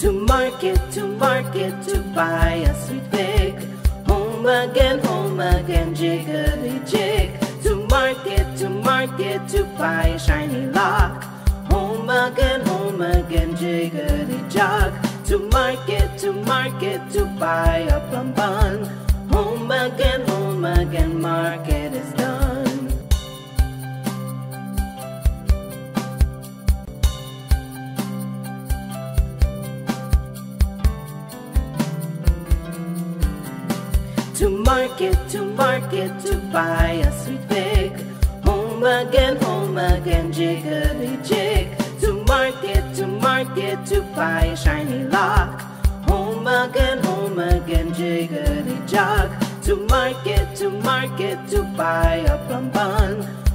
to market, to market, to buy a sweet pig. Home again, jiggly jig. To market, to buy a shiny lock. Home again, jiggly jog. To market, to buy a plum bun. Home again, market is done. To market, to buy a sweet pig. Home again, jiggly jig. To market, to buy a shiny lock. Home again, jiggly jog. To market, to buy a plum bun.